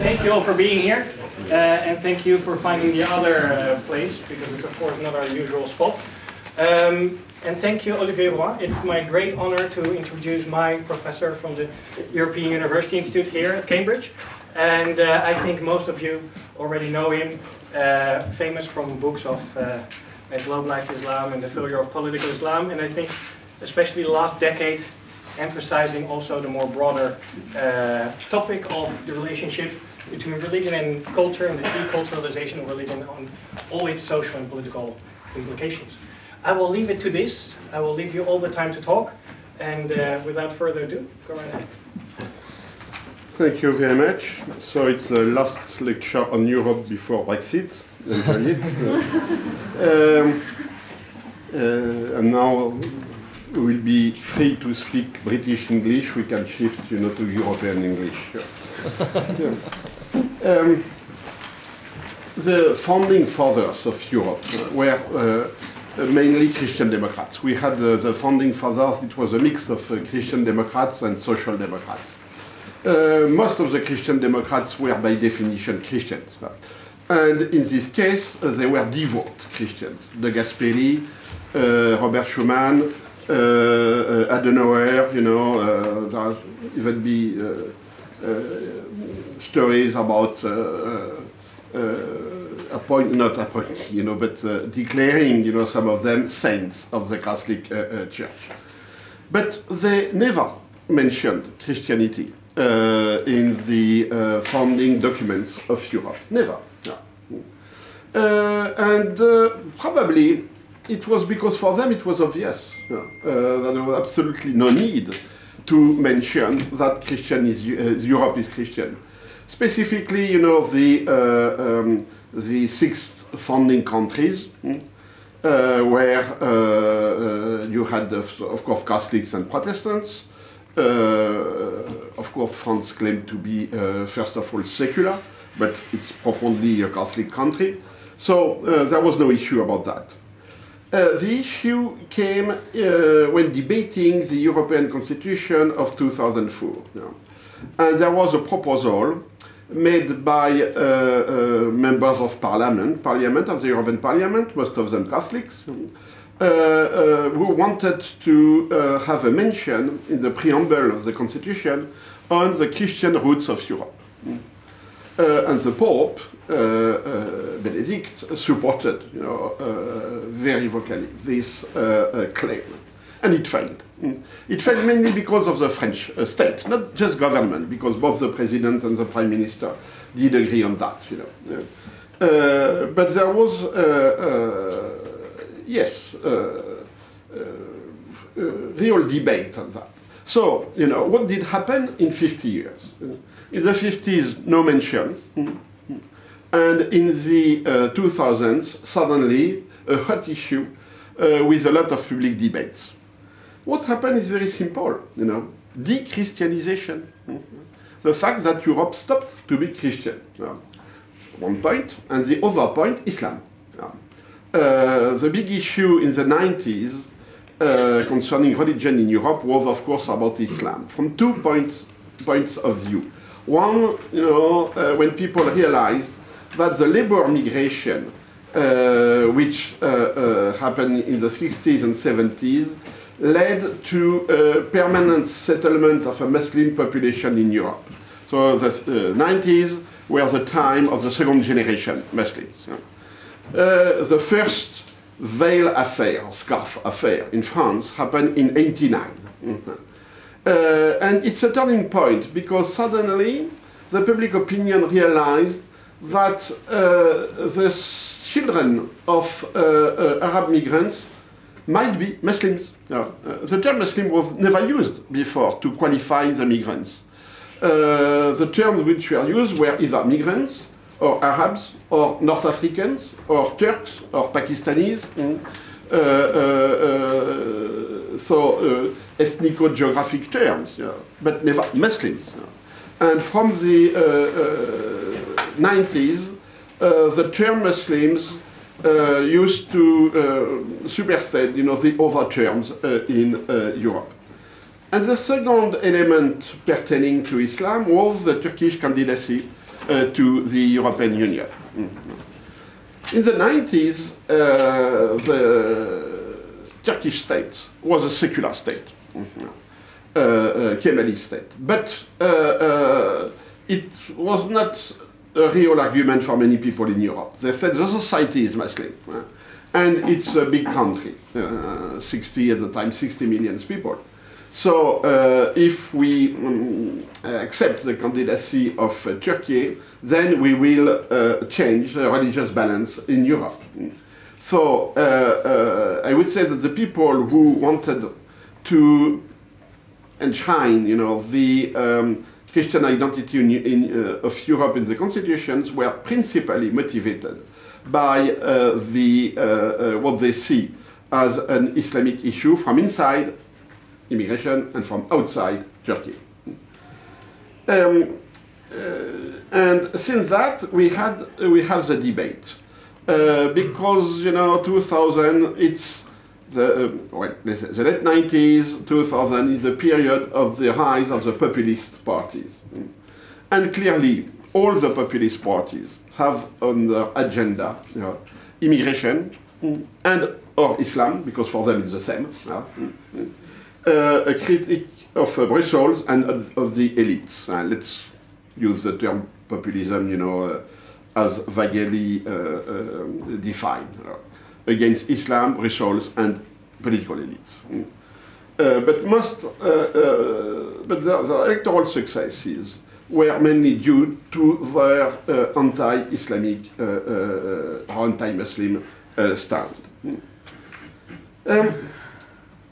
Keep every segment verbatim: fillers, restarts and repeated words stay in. Thank you all for being here, uh, and thank you for finding the other uh, place, because it's of course not our usual spot. Um, and thank you, Olivier Roy. It's my great honor to introduce my professor from the European University Institute here at Cambridge. And uh, I think most of you already know him, uh, famous from books of uh, Globalized Islam and the failure of political Islam, and I think especially the last decade emphasizing also the more broader uh, topic of the relationship between religion and culture and the deculturalization of religion on all its social and political implications. I will leave it to this. I will leave you all the time to talk, and uh, without further ado, go right ahead. Thank you very much. So it's the last lecture on Europe before Brexit. um, uh, and now we will be free to speak British English. We can shift, you know, to European English. Yeah. um, the founding fathers of Europe were uh, mainly Christian Democrats. We had uh, the founding fathers. It was a mix of uh, Christian Democrats and Social Democrats. Uh, most of the Christian Democrats were by definition Christians. And in this case, uh, they were devout Christians. De Gasperi, uh, Robert Schuman, uh, uh, Adenauer, you know, uh, there will even be uh, uh, stories about uh, uh, appoint, not appoint, you know, but uh, declaring, you know, some of them saints of the Catholic uh, uh, Church. But they never mentioned Christianity. Uh, in the uh, founding documents of Europe. Never. No. Uh, and uh, probably it was because for them it was obvious. No. Uh, that there was absolutely no need to mention that Christian is, uh, Europe is Christian. Specifically, you know, the, uh, um, the six founding countries, hmm, uh, where uh, uh, you had, uh, of course, Catholics and Protestants. Uh, of course, France claimed to be, uh, first of all, secular, but it's profoundly a Catholic country. So uh, there was no issue about that. Uh, the issue came uh, when debating the European Constitution of two thousand four. Yeah. And there was a proposal made by uh, uh, members of parliament, parliament of the European Parliament, most of them Catholics, Uh, uh, who wanted to uh, have a mention in the preamble of the Constitution on the Christian roots of Europe. Uh, and the Pope, uh, uh, Benedict, supported, you know, uh, very vocally this uh, uh, claim. And it failed. It failed mainly because of the French uh, state, not just government, because both the President and the Prime Minister did agree on that, you know. Uh, but there was... Uh, uh, Yes, uh, uh, uh, real debate on that. So, you know, what did happen in fifty years? In the fifties, no mention. And in the uh, two thousands, suddenly, a hot issue uh, with a lot of public debates. What happened is very simple, you know, de-Christianization. The fact that Europe stopped to be Christian. One point, and the other point, Islam. Uh, the big issue in the nineties uh, concerning religion in Europe was, of course, about Islam, from two points, points of view. One, you know, uh, when people realized that the labor migration, uh, which uh, uh, happened in the sixties and seventies, led to a permanent settlement of a Muslim population in Europe. So the uh, nineties were the time of the second generation Muslims. Uh, the first veil affair, scarf affair in France happened in eighty-nine. Mm-hmm. uh, and it's a turning point because suddenly the public opinion realized that uh, the children of uh, uh, Arab migrants might be Muslims. No. Uh, the term Muslim was never used before to qualify the migrants. Uh, the terms which were used were either migrants or Arabs, or North Africans, or Turks, or Pakistanis. Mm. Uh, uh, uh, so, uh, ethnico-geographic terms, yeah, but never Muslims. Yeah. And from the uh, uh, nineties, uh, the term Muslims uh, used to uh, supersede, you know, the other terms uh, in uh, Europe. And the second element pertaining to Islam was the Turkish candidacy uh, to the European Union. In the nineties, uh, the Turkish state was a secular state, uh, a Kemali state, but uh, uh, it was not a real argument for many people in Europe. They said the society is Muslim, uh, and it's a big country, uh, sixty at the time, sixty million people. So uh, if we um, accept the candidacy of uh, Turkey, then we will uh, change the religious balance in Europe. So uh, uh, I would say that the people who wanted to enshrine, you know, the um, Christian identity in, in, uh, of Europe in the constitutions were principally motivated by uh, the, uh, uh, what they see as an Islamic issue from inside immigration and from outside Turkey. Um, uh, and since that, we had we have the debate uh, because, you know, two thousand, it's the uh, well, the late nineties, two thousand is the period of the rise of the populist parties, and clearly all the populist parties have on their agenda, you know, immigration and or Islam, because for them it's the same. Yeah? Uh, a critic of uh, Brussels and of, of the elites. Uh, let's use the term populism, you know, uh, as vaguely uh, uh, defined, uh, against Islam, Brussels, and political elites. Mm. Uh, but most, uh, uh, but the, the electoral successes were mainly due to their uh, anti-Islamic uh, uh, or anti-Muslim uh, stand. Mm. Um,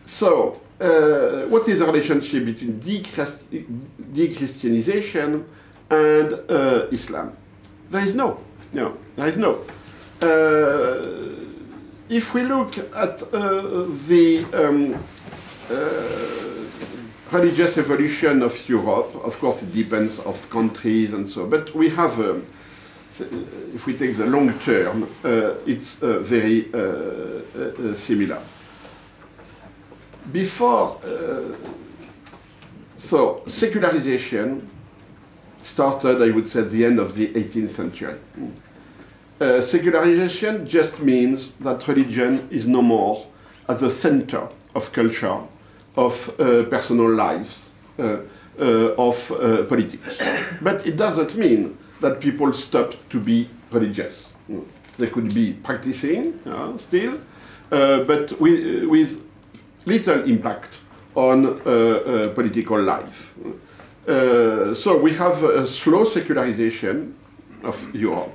so. Uh, what is the relationship between de-Christianization and uh, Islam? There is no. No, there is no. Uh, if we look at uh, the um, uh, religious evolution of Europe, of course it depends on countries and so, but we have, um, if we take the long term, uh, it's uh, very uh, uh, similar. Before, uh, so secularization started, I would say, at the end of the eighteenth century. Uh, secularization just means that religion is no more at the center of culture, of uh, personal lives, uh, uh, of uh, politics. But it doesn't mean that people stop to be religious. They could be practicing uh, still, uh, but with, with little impact on uh, uh, political life. Uh, so we have a slow secularization of Europe,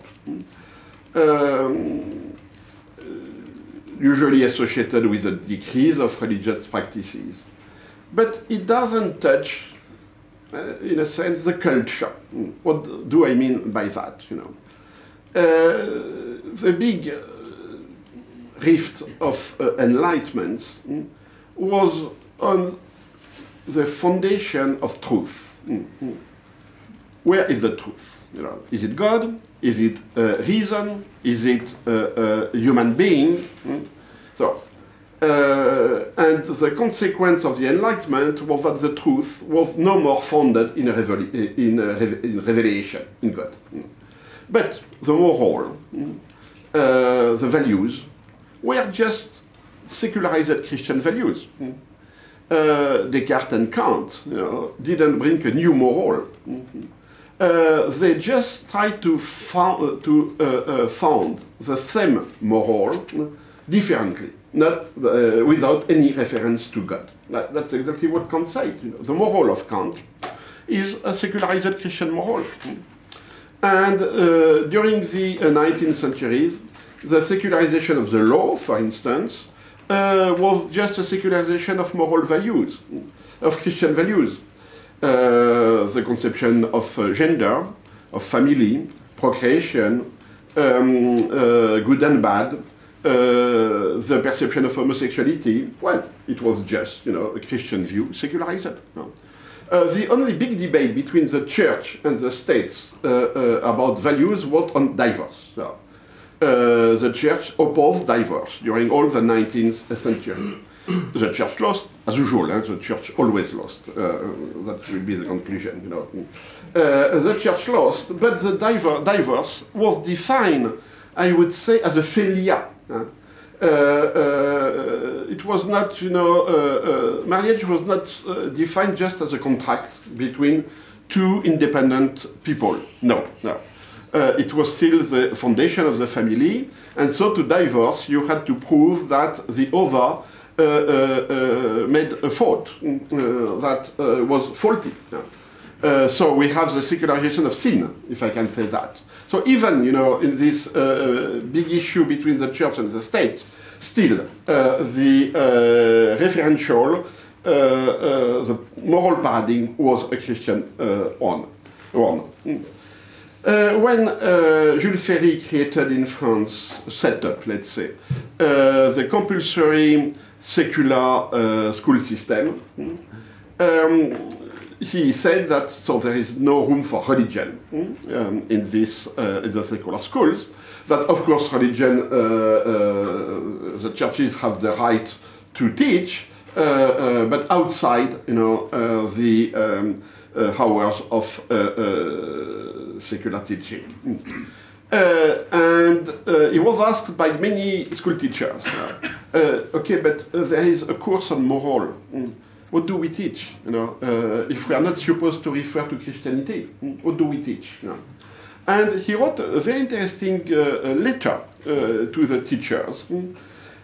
um, usually associated with a decrease of religious practices. But it doesn't touch, uh, in a sense, the culture. What do I mean by that, you know? Uh, the big rift of uh, enlightenments was on the foundation of truth. Mm-hmm. Where is the truth? You know, is it God? Is it uh, reason? Is it uh, uh, human being? Mm-hmm. So, uh, and the consequence of the Enlightenment was that the truth was no more founded in, a revela in, a re in revelation, in God. Mm-hmm. But the moral, mm-hmm. uh, the values, were just secularized Christian values. Mm. Uh, Descartes and Kant, you know, didn't bring a new moral. Mm-hmm. uh, they just tried to found, to uh, uh, found the same moral differently, not uh, without any reference to God. That, that's exactly what Kant said. You know, the moral of Kant is a secularized Christian moral. Mm. And uh, during the uh, nineteenth centuries, the secularization of the law, for instance, uh, was just a secularization of moral values, of Christian values. Uh, the conception of uh, gender, of family, procreation, um, uh, good and bad, uh, the perception of homosexuality, well, it was just, you know, a Christian view, secularized. No. Uh, the only big debate between the church and the states uh, uh, about values was on divorce. So. Uh, the church opposed divorce during all the nineteenth century. The church lost, as usual, eh? The church always lost. Uh, that will be the conclusion, you know. Uh, the church lost, but the diver diverse was defined, I would say, as a failure. Eh? Uh, uh, it was not, you know, uh, uh, marriage was not uh, defined just as a contract between two independent people. No, no. Uh, it was still the foundation of the family, and so to divorce, you had to prove that the other uh, uh, uh, made a fault uh, that uh, was faulty. Uh, so we have the secularization of sin, if I can say that. So even, you know, in this uh, big issue between the church and the state, still uh, the uh, referential, uh, uh, the moral paradigm was a Christian uh, one. one. Uh, when uh, Jules Ferry created in France, set up, let's say, uh, the compulsory secular uh, school system, um, he said that so there is no room for religion um, in this uh, in the secular schools. That of course religion, uh, uh, the churches have the right to teach, uh, uh, but outside, you know, uh, the um, uh, hours of uh, uh, secular teaching. Uh, and uh, he was asked by many school teachers, uh, okay, but uh, there is a course on moral. What do we teach, you know, uh, if we are not supposed to refer to Christianity? What do we teach? You know? And he wrote a very interesting uh, letter uh, to the teachers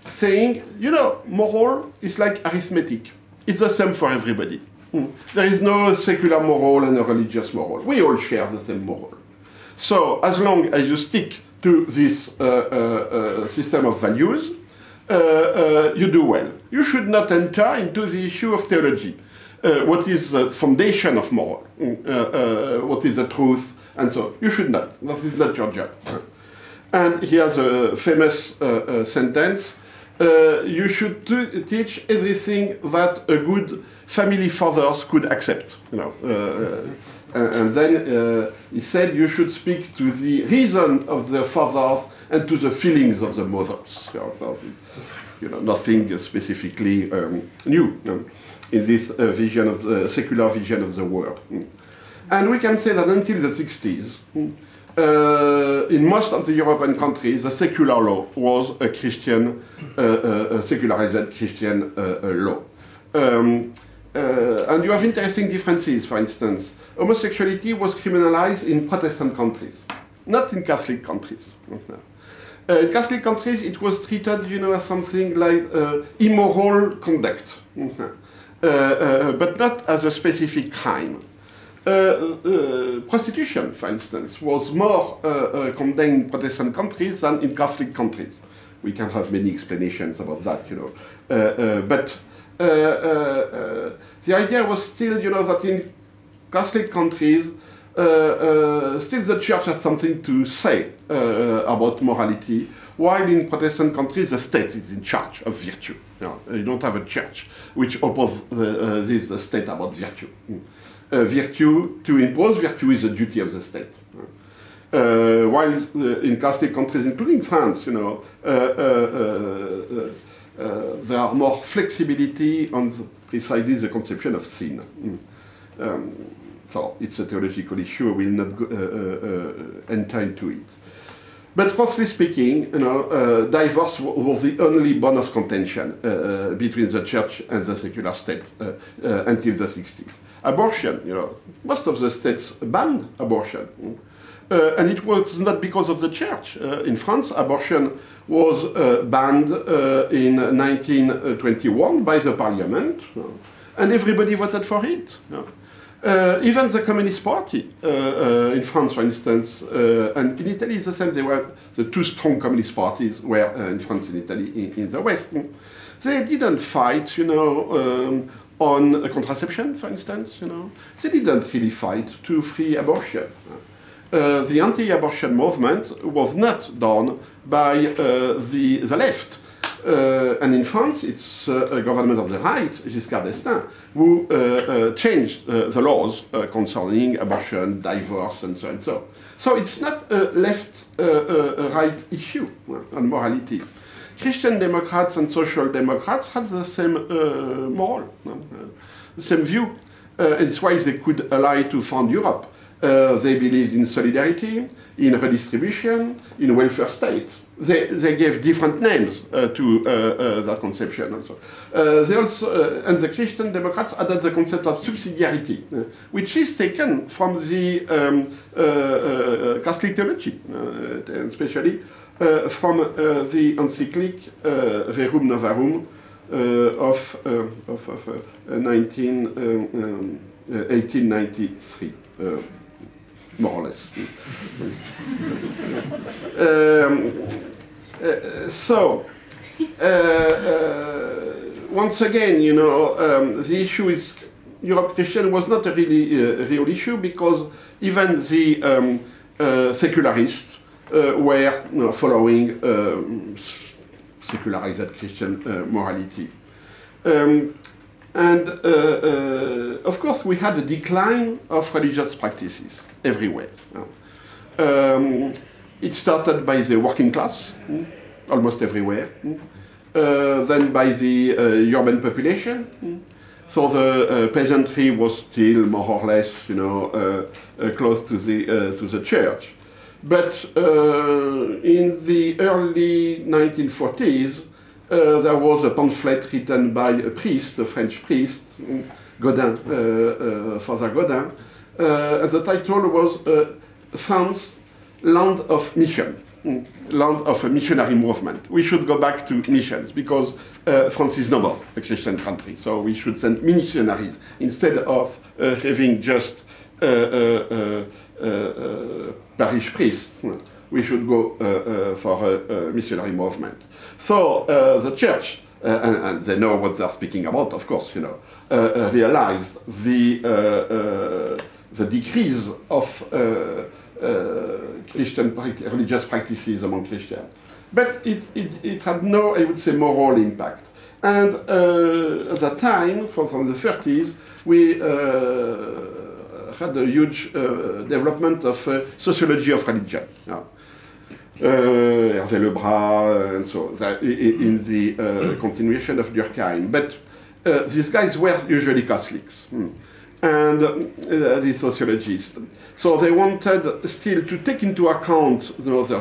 saying, you know, moral is like arithmetic. It's the same for everybody. There is no secular moral and a religious moral. We all share the same moral. So as long as you stick to this uh, uh, uh, system of values, Uh, uh, you do well. You should not enter into the issue of theology. Uh, what is the foundation of moral? Uh, uh, what is the truth? And so on. You should not. This is not your job. And he has a famous uh, uh, sentence. Uh, you should teach everything that a good family fathers could accept. You know, uh, uh, and then uh, he said you should speak to the reason of the fathers and to the feelings of the mothers. You know, so, you know, nothing specifically um, new um, in this uh, vision of the secular vision of the world. Mm. And we can say that until the sixties, uh, in most of the European countries, the secular law was a Christian, uh, uh, secularized Christian uh, uh, law. Um, uh, and you have interesting differences. For instance, homosexuality was criminalized in Protestant countries, not in Catholic countries. Uh, in Catholic countries, it was treated, you know, as something like uh, immoral conduct, uh, uh, but not as a specific crime. Uh, uh, prostitution, for instance, was more uh, uh, condemned in Protestant countries than in Catholic countries. We can have many explanations about that, you know. Uh, uh, but uh, uh, uh, the idea was still, you know, that in Catholic countries, Uh, uh, still the church has something to say uh, about morality, while in Protestant countries the state is in charge of virtue. You know, you don't have a church which opposes uh, uh, this the state about virtue. Uh, virtue, to impose virtue is a duty of the state. Uh, while in Catholic countries, including France, you know, uh, uh, uh, uh, uh, there are more flexibility on the, precisely the conception of sin. Um, So it's a theological issue. I will not go, uh, uh, uh, enter into it. But roughly speaking, you know, uh, divorce was the only bone of contention uh, between the church and the secular state uh, uh, until the sixties. Abortion, you know, most of the states banned abortion, uh, and it was not because of the church. Uh, in France, abortion was uh, banned uh, in nineteen twenty-one by the parliament, uh, and everybody voted for it. You know. Uh, even the Communist Party uh, uh, in France, for instance, uh, and in Italy it's the same. They were the two strong communist parties were uh, in France and Italy in, in the West. They didn't fight, you know, um, on contraception, for instance. You know, they didn't really fight to free abortion. Uh, the anti-abortion movement was not done by uh, the the left. Uh, and in France, it's uh, a government of the right, Giscard d'Estaing, who uh, uh, changed uh, the laws uh, concerning abortion, divorce, and so and so. So it's not a left-right uh, uh, issue on morality. Christian Democrats and Social Democrats had the same uh, moral, uh, the same view. Uh, it's why they could ally to found Europe. Uh, they believed in solidarity, in redistribution, in welfare state. They, they gave different names uh, to uh, uh, that conception also. Uh, they also uh, and the Christian Democrats added the concept of subsidiarity, uh, which is taken from the um, uh, uh, Catholic theology, uh, and especially uh, from uh, the encyclic uh, Rerum Novarum uh, of, uh, of, of uh, nineteen, um, um, uh, eighteen ninety-three. Uh, more or less. um, uh, so, uh, uh, once again, you know, um, the issue is Europe Christian was not a really uh, real issue, because even the um, uh, secularists uh, were you know, following um, secularized Christian uh, morality. Um, And uh, uh, of course, we had a decline of religious practices everywhere. Um, it started by the working class, almost everywhere. Uh, then by the uh, urban population. So the uh, peasantry was still more or less, you know, uh, uh, close to the uh, to the church. But uh, in the early nineteen forties. Uh, there was a pamphlet written by a priest, a French priest, Godin, uh, uh, Father Godin, uh, and the title was uh, France, Land of Mission, Land of a Missionary Movement. We should go back to missions, because uh, France is noble, a Christian country, so we should send missionaries instead of uh, having just uh, uh, uh, uh, parish priests. We should go uh, uh, for a, a missionary movement. So uh, the church, uh, and, and they know what they're speaking about, of course, you know, uh, uh, realized the, uh, uh, the decrease of uh, uh, Christian religious practices among Christians. But it, it, it had no, I would say, moral impact. And uh, at that time, from the thirties, we uh, had a huge uh, development of uh, sociology of religion. Yeah. Uh, Hervé Le Bras, and so that in the uh, continuation of Durkheim. But uh, these guys were usually Catholics hmm. and uh, these sociologists. So they wanted still to take into account you know, the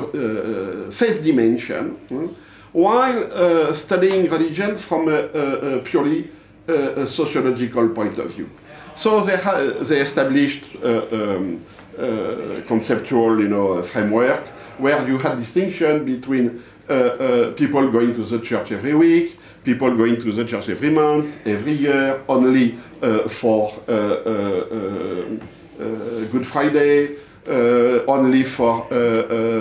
uh, faith dimension hmm, while uh, studying religion from a, a, a purely uh, a sociological point of view. So they, they established a uh, um, uh, conceptual you know, framework, where you had distinction between uh, uh, people going to the church every week, people going to the church every month, every year, only uh, for uh, uh, uh, uh, Good Friday, uh, only for uh,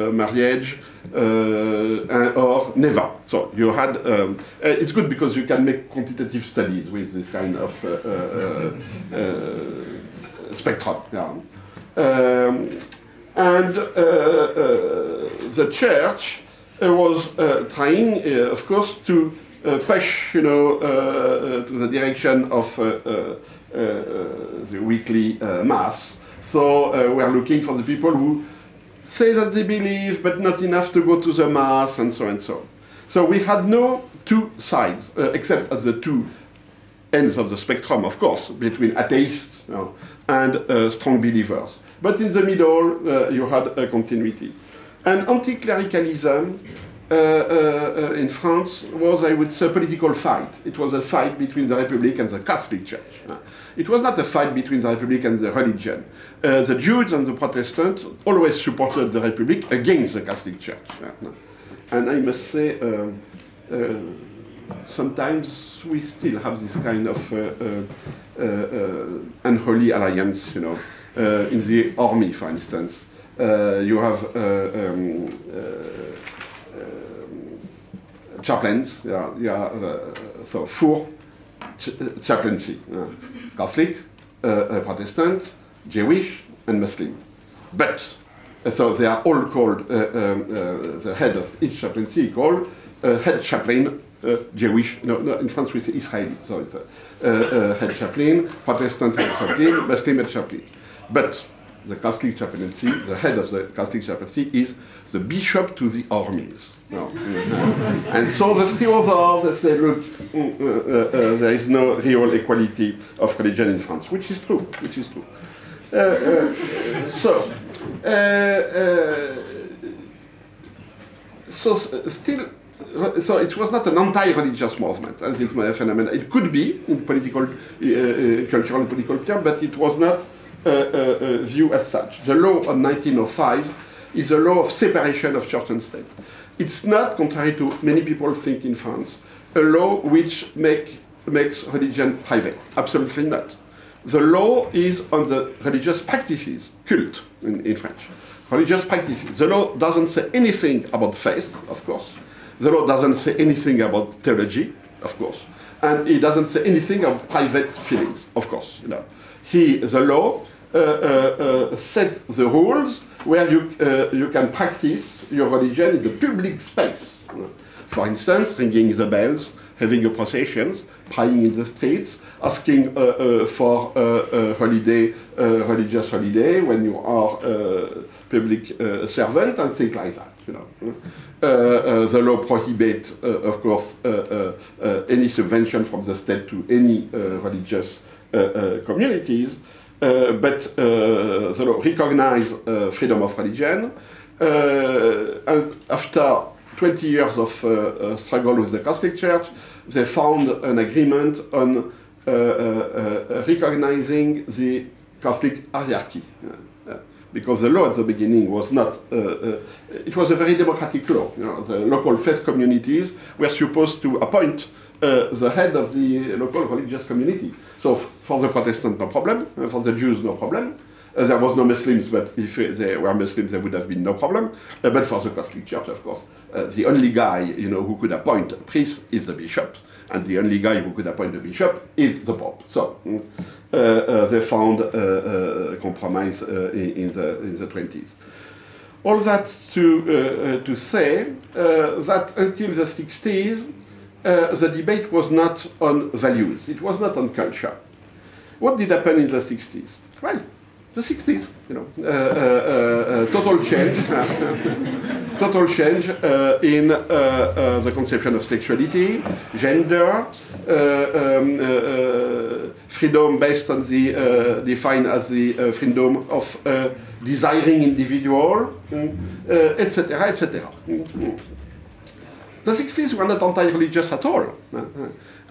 uh, marriage, uh, and, or never. So you had, um, it's good because you can make quantitative studies with this kind of uh, uh, uh, spectrum. Yeah. Um, And uh, uh, the church uh, was uh, trying, uh, of course, to uh, push, you know, uh, uh, to the direction of uh, uh, uh, the weekly uh, mass. So uh, we are looking for the people who say that they believe, but not enough to go to the mass, and so and so. So we had no two sides, uh, except at the two ends of the spectrum, of course, between atheists you know, and uh, strong believers. But in the middle, uh, you had a continuity. And anti-clericalism uh, uh, uh, in France was, I would say, a political fight. It was a fight between the Republic and the Catholic Church. It was not a fight between the Republic and the religion. Uh, the Jews and the Protestants always supported the Republic against the Catholic Church. And I must say, uh, uh, sometimes we still have this kind of uh, uh, uh, unholy alliance, you know. Uh, in the army, for instance, uh, you have uh, um, uh, uh, chaplains, yeah, yeah, uh, so four ch chaplaincy, yeah. Catholic, uh, uh, Protestant, Jewish, and Muslim. But, uh, so they are all called, uh, um, uh, the head of each chaplaincy called uh, head chaplain, uh, Jewish, no, no, in France we say Israeli, so it's uh, uh, head chaplain, Protestant head chaplain, Muslim head chaplain. But the Catholic chaplaincy, the head of the Catholic chaplaincy is the bishop to the armies. No. And so the three others, they say, look, uh, uh, uh, there is no real equality of religion in France, which is true, which is true. Uh, uh, so, uh, uh, so still, so it was not an anti-religious movement, as is my phenomenon. It could be in political, uh, uh, cultural and political terms, but it was not uh, uh, uh, viewed as such. The law of nineteen oh five is a law of separation of church and state. It's not, contrary to many people think in France, a law which make, makes religion private. Absolutely not. The law is on the religious practices, culte in, in French. Religious practices. The law doesn't say anything about faith, of course. The law doesn't say anything about theology, of course. And it doesn't say anything about private feelings, of course. You know. He, the law uh, uh, uh, set the rules where you, uh, you can practice your religion in the public space. For instance, ringing the bells, having a processions, praying in the streets, asking uh, uh, for uh, uh, holiday, uh, religious holiday when you are a public uh, servant, and things like that. You know. uh, uh, the law prohibits, uh, of course, uh, uh, uh, any subvention from the state to any uh, religious uh, uh, communities. Uh, but uh, the law recognizes uh, freedom of religion. Uh, and after twenty years of uh, uh, struggle with the Catholic Church, they found an agreement on uh, uh, uh, recognizing the Catholic hierarchy. Uh, because the law at the beginning was not, uh, uh, it was a very democratic law. You know, the local faith communities were supposed to appoint Uh, the head of the local religious community. So for the Protestant, no problem. Uh, for the Jews, no problem. Uh, there was no Muslims, but if uh, they were Muslims, there would have been no problem. Uh, but for the Catholic Church, of course, uh, the only guy you know who could appoint a priest is the bishop, and the only guy who could appoint a bishop is the Pope. So uh, uh, they found uh, uh, compromise uh, in, in the in the twenties. All that to uh, to say uh, that until the sixties. Uh, the debate was not on values, it was not on culture. What did happen in the sixties? Well, the sixties, you know, uh, uh, uh, total change, total change uh, in uh, uh, the conception of sexuality, gender, uh, um, uh, freedom based on the, uh, defined as the uh, freedom of uh, desiring individual, et cetera, uh, et cetera. The sixties were not anti-religious at all.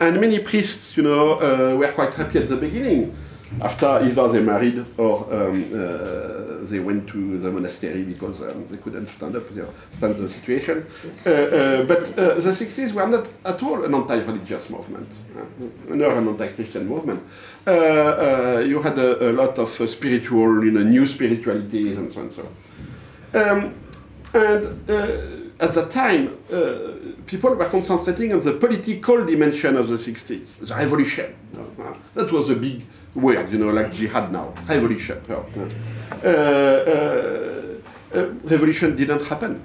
And many priests, you know, uh, were quite happy at the beginning. After either they married or um, uh, they went to the monastery because um, they couldn't stand up, you know, stand the situation. Uh, uh, but uh, the sixties were not at all an anti-religious movement, uh, nor an anti-Christian movement. Uh, uh, you had a, a lot of uh, spiritual, you know, new spiritualities and so on and so on. Um, and, uh, At the time, uh, people were concentrating on the political dimension of the sixties, the revolution. That was a big word, you know, like jihad now, revolution. Uh, uh, uh, revolution didn't happen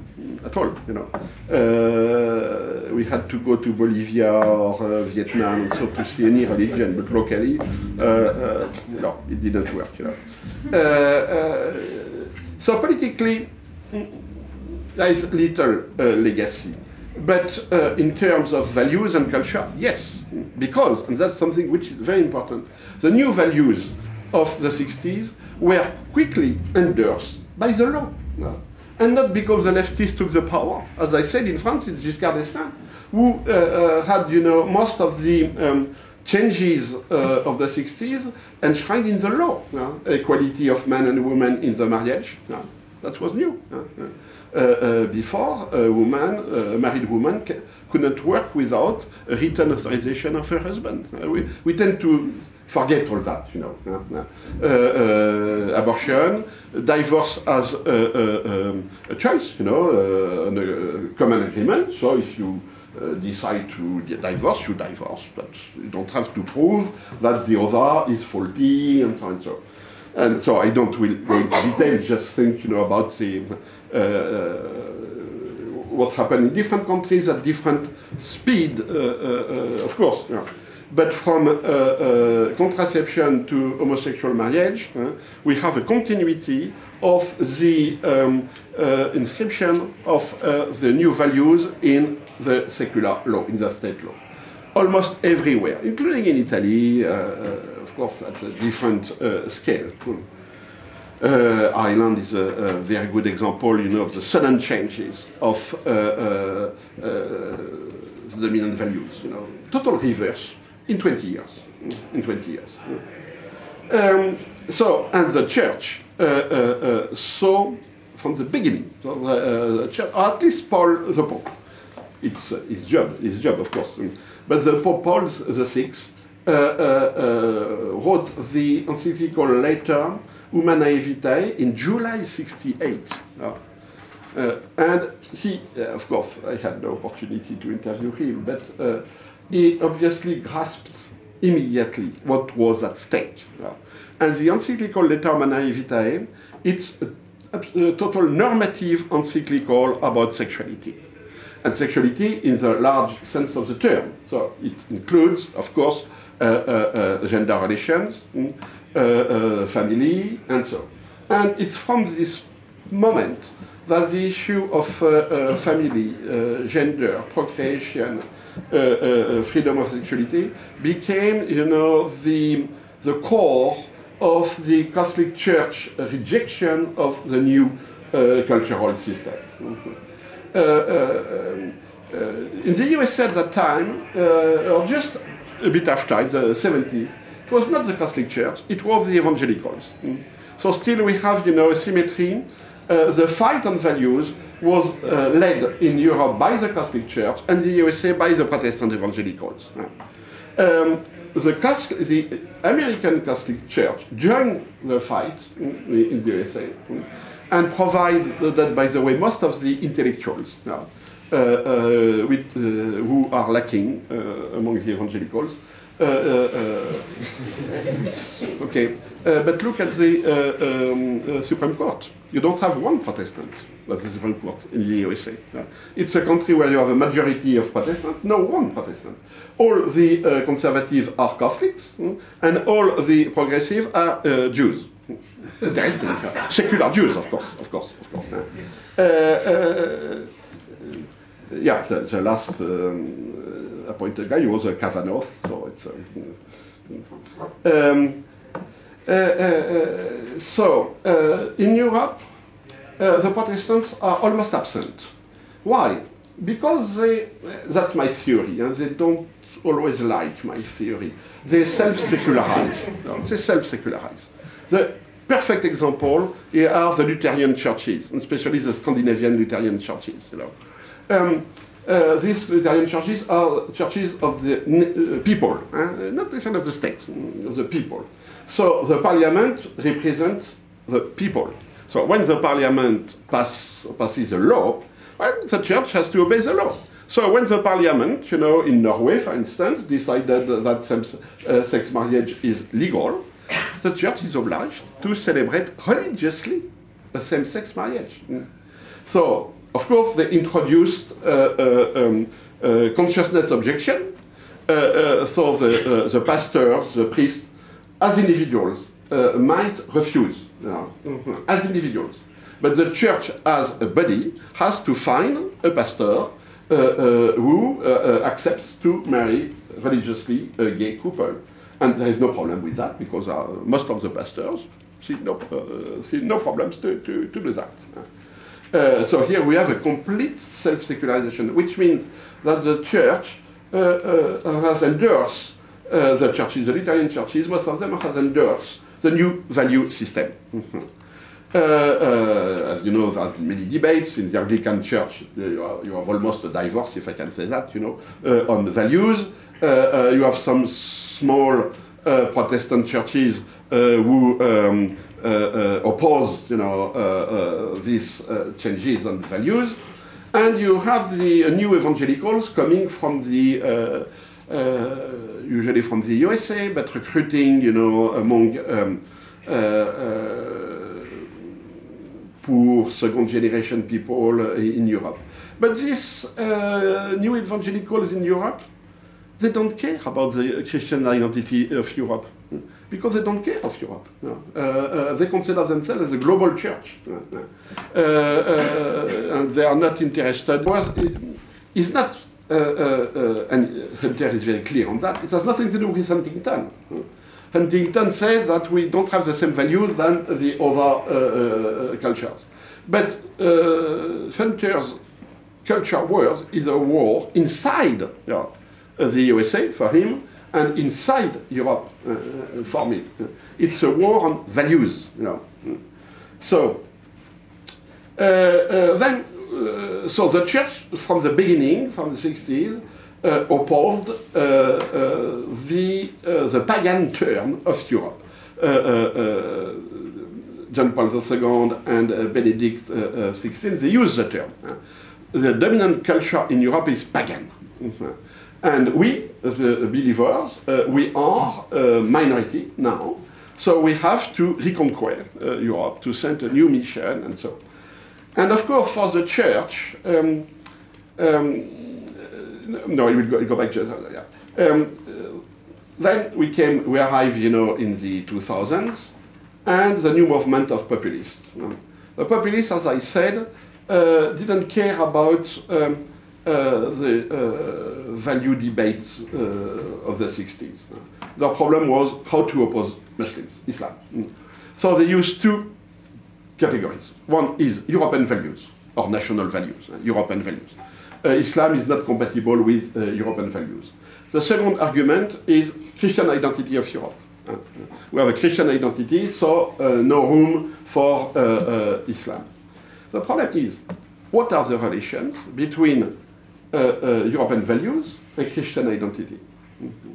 at all, you know. Uh, we had to go to Bolivia or uh, Vietnam and so to see any religion, but locally, uh, uh, no, it didn't work, you know. Uh, uh, so politically, there is little uh, legacy, but uh, in terms of values and culture, yes, because, and that's something which is very important, the new values of the sixties were quickly endorsed by the law, no. And not because the leftists took the power. As I said, in France, it's Giscard d'Estaing, who uh, uh, had, you know, most of the um, changes uh, of the sixties enshrined in the law, no? Equality of man and woman in the marriage, no? That was new. No? Uh, uh, before, a woman, uh, married woman c could not work without a written authorization of her husband. Uh, we, we tend to forget all that, you know. Uh, uh, abortion, divorce as a, a, um, a choice, you know, uh, an, a common agreement. So if you uh, decide to divorce, you divorce, but you don't have to prove that the other is faulty and so on and so on. And so I don't will go into detail, just think, you know, about the, uh, uh, what happened in different countries at different speed, uh, uh, uh, of course. You know. but from uh, uh, contraception to homosexual marriage, uh, we have a continuity of the um, uh, inscription of uh, the new values in the secular law, in the state law. Almost everywhere, including in Italy, uh, of course, at a different uh, scale. Uh, Ireland is a, a very good example, you know, of the sudden changes of uh, uh, uh, the dominant values, you know, total reverse in twenty years, in twenty years. Um, so, and the church uh, uh, uh, saw from the beginning, so the, uh, the church, or at least Paul the Pope, it's uh, his job, his job, of course, but the Pope Paul the Sixth uh, uh, uh, wrote the encyclical letter Humanae Vitae in July sixty-eight. Oh. Uh, and he, uh, of course, I had no opportunity to interview him, but uh, he obviously grasped immediately what was at stake. Oh. And the encyclical letter Humanae Vitae, it's a, a, a total normative encyclical about sexuality. And sexuality in the large sense of the term. So it includes, of course, uh, uh, uh, gender relations, mm, Uh, uh, family, and so. And it's from this moment that the issue of uh, uh, family, uh, gender, procreation, uh, uh, freedom of sexuality became, you know, the, the core of the Catholic Church rejection of the new uh, cultural system. Mm-hmm. uh, uh, uh, in the U S at that time, uh, or just a bit after, the seventies, it was not the Catholic Church, it was the evangelicals. Mm. So still we have, you know, a symmetry. Uh, the fight on values was uh, led in Europe by the Catholic Church and the U S A by the Protestant evangelicals. Mm. Um, the, Catholic, the American Catholic Church joined the fight mm, in the U S A mm, and provide that, by the way, most of the intellectuals uh, uh, with, uh, who are lacking uh, among the evangelicals. Uh, uh, uh, okay, uh, but look at the uh, um, uh, Supreme Court. You don't have one Protestant at the Supreme Court in the U S A. Uh, it's a country where you have a majority of Protestants, no one Protestant. All the uh, conservatives are Catholics, mm, and all the progressives are uh, Jews. Interesting, uh, secular Jews, of course, of course, of course. Uh, uh, uh, yeah, the, the last. Um, appointed guy, he was a Kavanaugh, so it's a, um, uh, uh, uh, so uh, in Europe uh, the Protestants are almost absent. Why? Because they, uh, that's my theory, and they don't always like my theory, they self-secularize, they self-secularize. The perfect example here are the Lutheran churches, especially the Scandinavian Lutheran churches, you know. Um, Uh, these Lutheran churches are churches of the uh, people, eh? Not the of the state, the people. So the parliament represents the people. So when the parliament pass, passes a law, well, the church has to obey the law. So when the parliament, you know, in Norway, for instance, decided that same-sex marriage is legal, the church is obliged to celebrate religiously a same-sex marriage. So, of course, they introduced uh, uh, um, uh, consciousness objection, uh, uh, so the, uh, the pastors, the priests, as individuals, uh, might refuse, you know, mm-hmm. as individuals. But the church as a body has to find a pastor uh, uh, who uh, uh, accepts to marry religiously a gay couple. And there is no problem with that, because uh, most of the pastors see no, uh, see no problems to, to, to do that. Uh, so here we have a complete self-secularization, which means that the church uh, uh, has endorsed uh, the churches, the Lutheran churches, most of them has endorsed the new value system. Mm-hmm. uh, uh, as you know, there are many debates in the Anglican Church. Uh, you, are, you have almost a divorce, if I can say that, you know, uh, on the values. Uh, uh, you have some small uh, Protestant churches uh, who um, Uh, uh, oppose, you know, uh, uh, these uh, changes on values, and you have the uh, new evangelicals coming from the uh, uh, usually from the U S A, but recruiting, you know, among um, uh, uh, poor second generation people uh, in Europe. But these uh, new evangelicals in Europe They don't care about the Christian identity of Europe, because they don't care of Europe. No. Uh, uh, they consider themselves as a global church. No, no. Uh, uh, and they are not interested. It's not, uh, uh, uh, and Hunter is very clear on that, it has nothing to do with Huntington. Huntington says that we don't have the same values than the other uh, uh, cultures. But uh, Hunter's culture wars is a war inside Europe. The U S A for him, and inside Europe uh, for me. It's a war on values, you know. So, uh, uh, then, uh, so the church from the beginning, from the sixties, uh, opposed uh, uh, the, uh, the pagan turn of Europe. Uh, uh, uh, John Paul the Second and uh, Benedict the Sixteenth, uh, uh, they use the term. The dominant culture in Europe is pagan. And we, the believers, uh, we are a minority now, so we have to reconquer uh, Europe, to send a new mission and so on. And of course for the church, um, um, no, I will go, go back to that. Yeah. Um, then we came, we arrived, you know, in the two thousands, and the new movement of populists. The populists, as I said, uh, didn't care about um, Uh, the uh, value debates uh, of the sixties. The problem was how to oppose Muslims, Islam. Mm. So they used two categories. One is European values, or national values, uh, European values. Uh, Islam is not compatible with uh, European values. The second argument is Christian identity of Europe. Uh, we have a Christian identity, so uh, no room for uh, uh, Islam. The problem is, what are the relations between Uh, uh, European values and Christian identity? Mm-hmm.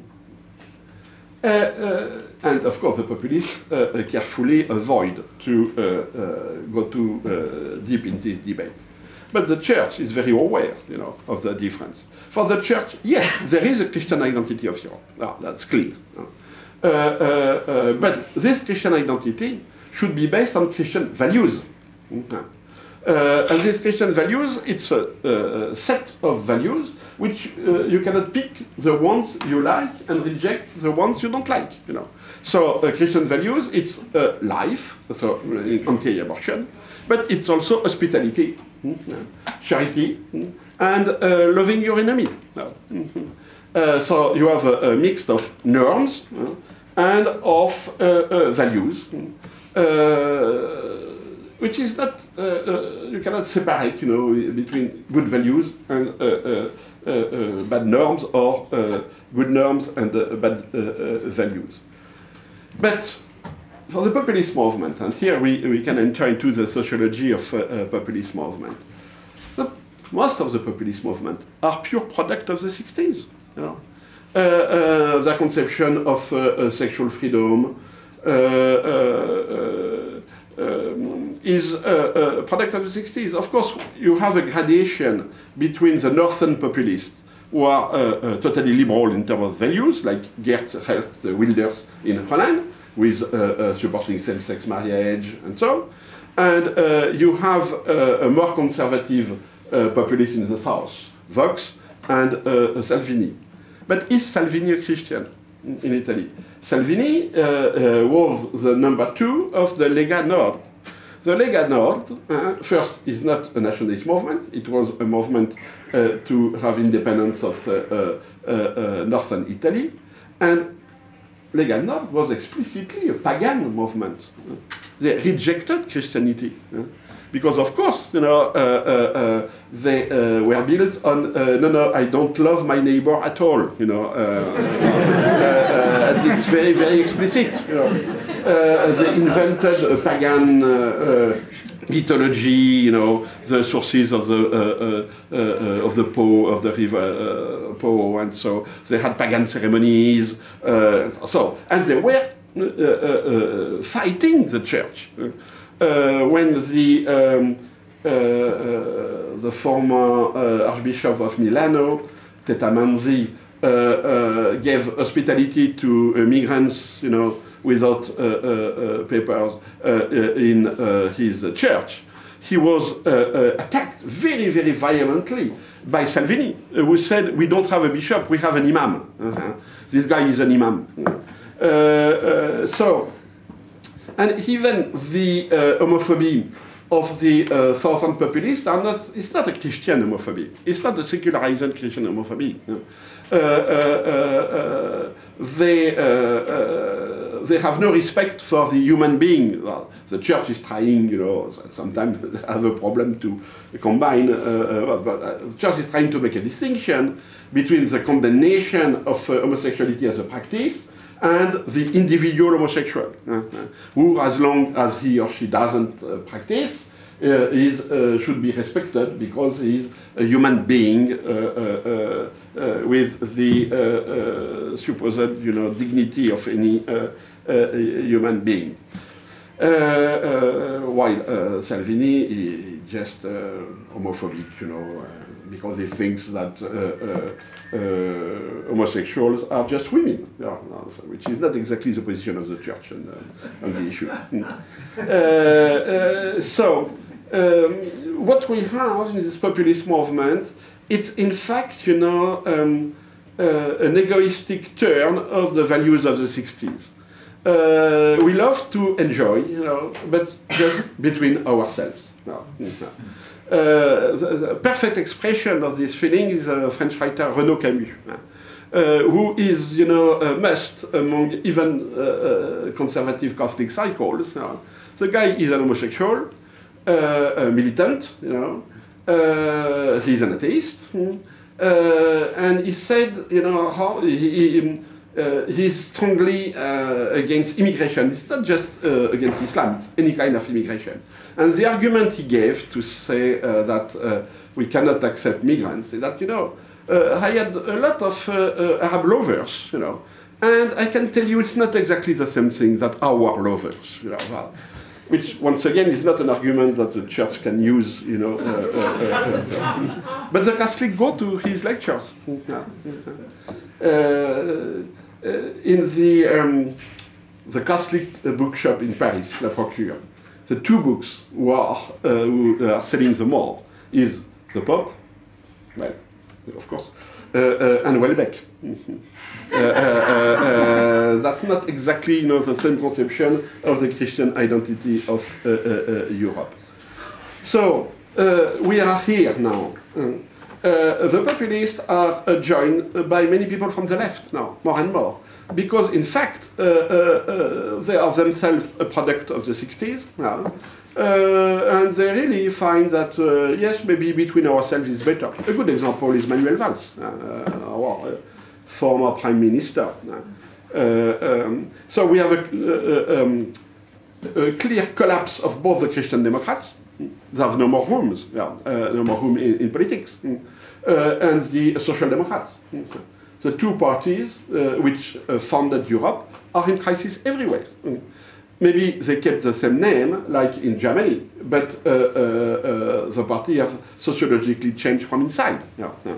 uh, uh, and of course the populists uh, uh, carefully avoid to uh, uh, go too uh, deep in this debate. But the church is very aware, you know, of the difference. For the church, yes, there is a Christian identity of Europe, ah, that's clear. Uh, uh, uh, but this Christian identity should be based on Christian values. Mm-hmm. Uh, and these Christian values, it's a, a set of values which uh, you cannot pick the ones you like and reject the ones you don't like, you know. So uh, Christian values, it's uh, life, so uh, anti-abortion, but it's also hospitality, mm-hmm. uh, charity, mm-hmm. and uh, loving your enemy. No. Mm-hmm. uh, so you have a, a mix of norms uh, and of uh, uh, values. Uh, Which is not, uh, uh, you cannot separate, you know, between good values and uh, uh, uh, uh, bad norms, or uh, good norms and uh, bad uh, uh, values. But for the populist movement, and here we, we can enter into the sociology of uh, uh, populist movement, the, most of the populist movement are pure product of the sixties. You know? uh, uh, their conception of uh, uh, sexual freedom, uh, uh, uh, Um, is a, a product of the sixties. Of course, you have a gradation between the northern populists, who are uh, uh, totally liberal in terms of values, like Geert Wilders in Holland, with uh, uh, supporting same-sex marriage and so on. And uh, you have uh, a more conservative uh, populist in the south, Vox and uh, Salvini. But is Salvini a Christian in Italy? Salvini uh, uh, was the number two of the Lega Nord. The Lega Nord, uh, first, is not a nationalist movement. It was a movement uh, to have independence of uh, uh, uh, northern Italy. And Lega Nord was explicitly a pagan movement. They rejected Christianity. Uh, because, of course, you know, uh, uh, uh, they uh, were built on, uh, no, no, I don't love my neighbor at all, you know. Uh, It's very, very explicit. You know. uh, they invented a pagan uh, uh, mythology. You know, the sources of the uh, uh, uh, of the Po, of the river uh, Po, and so they had pagan ceremonies. Uh, so, and they were uh, uh, uh, fighting the church uh, when the um, uh, uh, the former uh, Archbishop of Milano, Tetamanzi, Uh, uh, gave hospitality to uh, migrants, you know, without uh, uh, uh, papers uh, uh, in uh, his uh, church. he was uh, uh, attacked very, very violently by Salvini, who said, we don't have a bishop, we have an imam. Uh-huh. This guy is an imam. Uh, uh, so, and even the uh, homophobia of the uh, southern populists are not, it's not a Christian homophobia. It's not a secularized Christian homophobia. Uh, uh, uh, uh, they, uh, uh, they have no respect for the human being. Well, the church is trying, you know, sometimes they have a problem to combine, uh, uh, but uh, the church is trying to make a distinction between the condemnation of uh, homosexuality as a practice and the individual homosexual, uh, who, as long as he or she doesn't uh, practice, uh, is, uh, should be respected because he is a human being uh, uh, uh, uh, with the uh, uh, supposed, you know, dignity of any uh, uh, human being. Uh, uh, while uh, Salvini is just uh, homophobic, you know, uh, because he thinks that uh, uh, uh, homosexuals are just women, yeah, no, so, which is not exactly the position of the church on, uh, on the issue. uh, uh, so, um, what we have in this populist movement, it's in fact, you know, um, uh, an egoistic turn of the values of the sixties. Uh, we love to enjoy, you know, but just between ourselves. No, no. Uh, the, the perfect expression of this feeling is a French writer, Renaud Camus, uh, who is, you know, a must among even uh, uh, conservative Catholic circles. No. The guy is an homosexual, uh, a militant, you know, uh, he's an atheist, mm. uh, and he said, you know, how he, he, uh, he's strongly uh, against immigration. It's not just uh, against Islam, it's any kind of immigration. And the argument he gave to say uh, that uh, we cannot accept migrants is that, you know, uh, I had a lot of uh, uh, Arab lovers, you know, and I can tell you it's not exactly the same thing that our lovers, you know, well, which once again is not an argument that the church can use, you know. Uh, uh, uh, uh, uh, but the Catholics go to his lectures. Yeah. Uh, uh, in the, um, the Catholic bookshop in Paris, La Procure, the two books who are, uh, who are selling the more is the Pope, well, of course, uh, uh, and Welbeck. Mm-hmm. uh, uh, uh, uh, that's not exactly, you know, the same conception of the Christian identity of uh, uh, uh, Europe. So uh, we are here now. Mm. Uh, the populists are uh, joined by many people from the left now, more and more. Because, in fact, uh, uh, uh, they are themselves a product of the sixties now. Uh, and they really find that, uh, yes, maybe between ourselves is better. A good example is Manuel Valls, uh, our uh, former prime minister. Uh, um, so we have a, uh, um, a clear collapse of both the Christian Democrats. They have no more rooms, yeah, uh, no more room in, in politics, uh, and the Social Democrats. The two parties uh, which uh, founded Europe are in crisis everywhere. Mm. Maybe they kept the same name, like in Germany, but uh, uh, uh, the party have sociologically changed from inside. Yeah, yeah.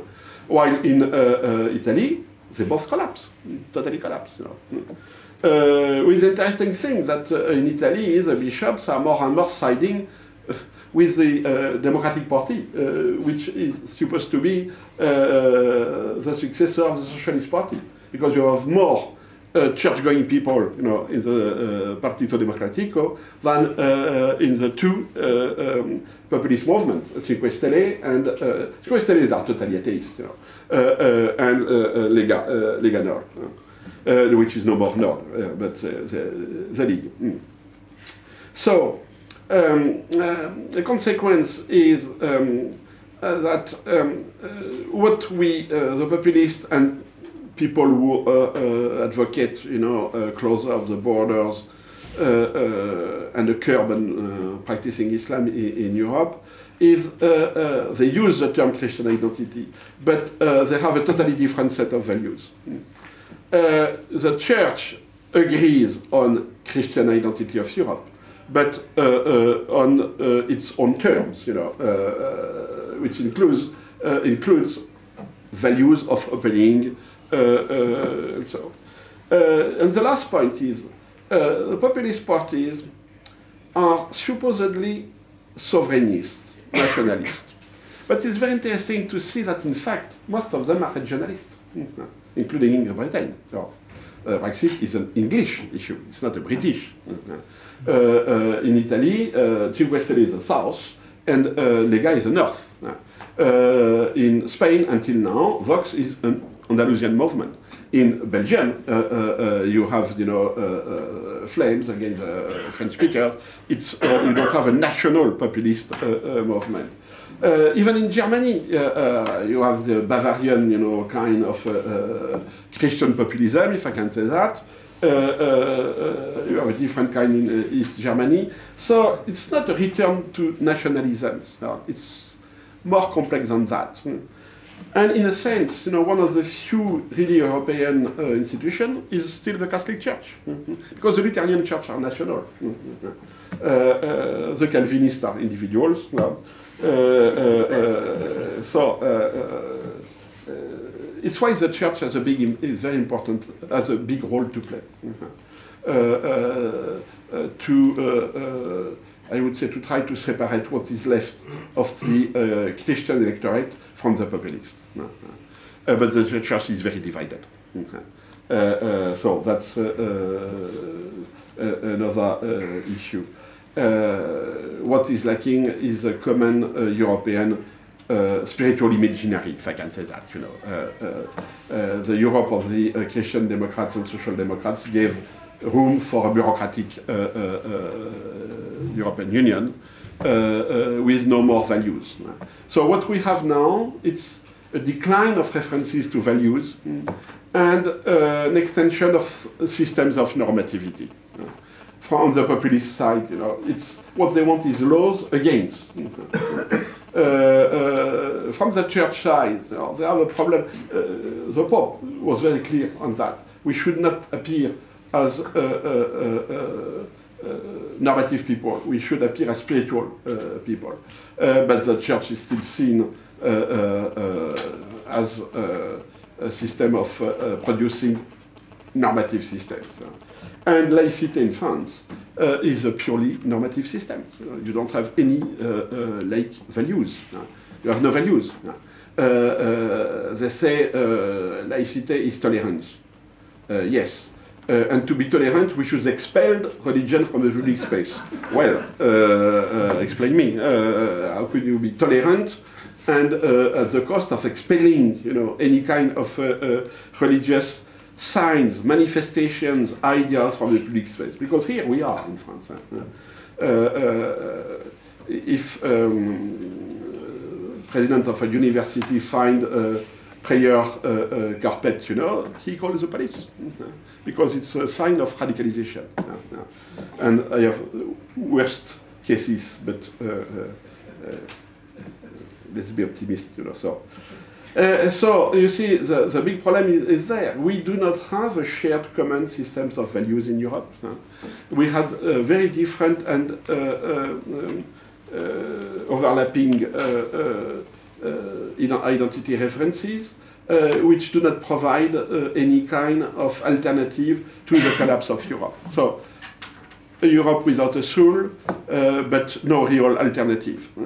While in uh, uh, Italy, they both collapse, totally collapse. You know. uh, with the interesting thing that uh, in Italy, the bishops are more and more siding uh, with the uh, Democratic Party, uh, which is supposed to be uh, the successor of the Socialist Party, because you have more uh, church-going people, you know, in the uh, Partito Democratico than uh, in the two uh, um, populist movements, Cinque Stelle and uh, Cinque Stelle are totally atheist, you know, uh, uh, and uh, uh, Lega, uh, Lega Nord, uh, uh, which is no more Nord, uh, but uh, the, the League. Mm. So. Um, uh, the consequence is um, uh, that um, uh, what we, uh, the populists and people who uh, uh, advocate, you know, uh, closure of the borders uh, uh, and the curb on uh, practicing Islam in Europe, is uh, uh, they use the term Christian identity, but uh, they have a totally different set of values. Uh, the church agrees on Christian identity of Europe, but uh, uh, on uh, its own terms, you know, uh, uh, which includes uh, includes values of opening uh, uh, and so on. Uh, and the last point is uh, the populist parties are supposedly sovereignist, nationalist. But it's very interesting to see that, in fact, most of them are regionalists, including in Britain. So, uh, Brexit is an English issue, it's not a British. Uh, uh, in Italy, uh, Cinque Stelle is the south, and uh, Lega is the north. Uh, in Spain, until now, Vox is an Andalusian movement. In Belgium, uh, uh, uh, you have, you know, uh, uh, flames against uh, French speakers. It's, uh, you don't have a national populist uh, uh, movement. Uh, even in Germany, uh, uh, you have the Bavarian, you know, kind of uh, uh, Christian populism, if I can say that. Uh, uh, uh, you have a different kind in uh, East Germany. So it's not a return to nationalism. So it's more complex than that. And in a sense, you know, one of the few really European uh, institutions is still the Catholic Church, mm-hmm. because the Lutheran Church are national. Mm-hmm. uh, uh, the Calvinists are individuals. Well, uh, uh, uh, so uh, uh, uh, it's why the Church has a big, is very important, has a big role to play. Mm-hmm. uh, uh, uh, to, uh, uh, I would say, to try to separate what is left of the uh, Christian electorate from the populists. No, no. Uh, but the church is very divided. Okay. Uh, uh, so that's uh, uh, uh, another uh, issue. Uh, what is lacking is a common uh, European uh, spiritual imaginary, if I can say that. You know, uh, uh, uh, the Europe of the uh, Christian Democrats and Social Democrats gave room for a bureaucratic uh, uh, uh, European Union. Uh, uh, with no more values. So what we have now, it's a decline of references to values mm. and uh, an extension of systems of normativity. From the populist side, you know, it's what they want is laws against. uh, uh, from the church side, you know, they have a problem. Uh, the Pope was very clear on that. We should not appear as uh, uh, uh, uh, Uh, normative people. We should appear as spiritual uh, people. Uh, but the church is still seen uh, uh, uh, as uh, a system of uh, uh, producing normative systems. And laïcité in France uh, is a purely normative system. You don't have any uh, uh, laic values. You have no values. Uh, uh, they say uh, laïcité is tolerance. Uh, yes. Uh, and to be tolerant, we should expel religion from the public space. Well, uh, uh, explain me. Uh, how could you be tolerant and uh, at the cost of expelling, you know, any kind of uh, uh, religious signs, manifestations, ideas from the public space? Because here we are in France. Huh? Uh, uh, if um, president of a university find a prayer uh, uh, carpet, you know, he calls the police. Because it's a sign of radicalization. Yeah, yeah. And I have worst cases, but uh, uh, uh, let's be optimistic, you know, so. Uh, so, you see, the, the big problem is, is there. We do not have a shared common systems of values in Europe. Huh? We have uh, very different and uh, uh, uh, overlapping uh, uh, uh, identity references, Uh, which do not provide uh, any kind of alternative to the collapse of Europe. So, a Europe without a soul, uh, but no real alternative. Uh,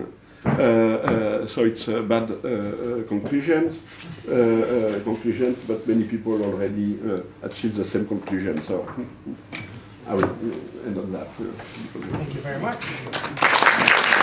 uh, so it's a bad uh, uh, conclusions, uh, uh, conclusions, but many people already uh, achieved the same conclusion. So, I will end on that. Thank you very much.